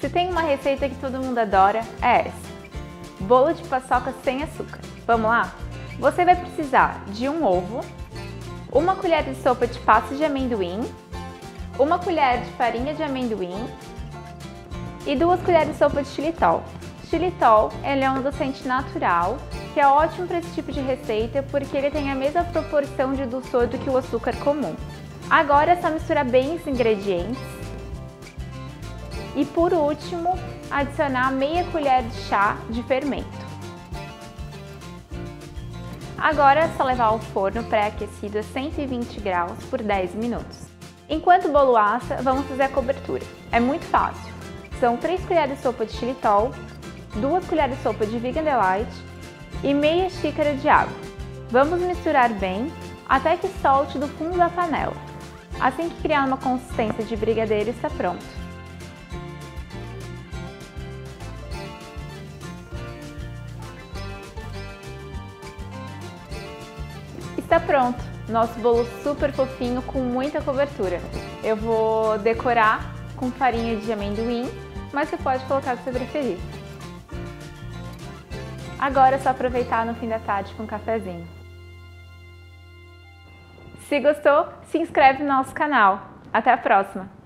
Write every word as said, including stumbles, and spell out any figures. Se tem uma receita que todo mundo adora, é essa. Bolo de paçoca sem açúcar. Vamos lá? Você vai precisar de um ovo, uma colher de sopa de pasta de amendoim, uma colher de farinha de amendoim e duas colheres de sopa de xylitol. Xylitol, ele é um adoçante natural, que é ótimo para esse tipo de receita porque ele tem a mesma proporção de dulçor do que o açúcar comum. Agora é só misturar bem os ingredientes e, por último, adicionar meia colher de chá de fermento. Agora é só levar ao forno pré-aquecido a cento e vinte graus por dez minutos. Enquanto o bolo assa, vamos fazer a cobertura. É muito fácil. São três colheres de sopa de xylitol, duas colheres de sopa de Vegan Delight e meia xícara de água. Vamos misturar bem até que solte do fundo da panela. Assim que criar uma consistência de brigadeiro, está pronto. Está pronto! Nosso bolo super fofinho com muita cobertura. Eu vou decorar com farinha de amendoim, mas você pode colocar o que você preferir. Agora é só aproveitar no fim da tarde com um cafezinho. Se gostou, se inscreve no nosso canal. Até a próxima!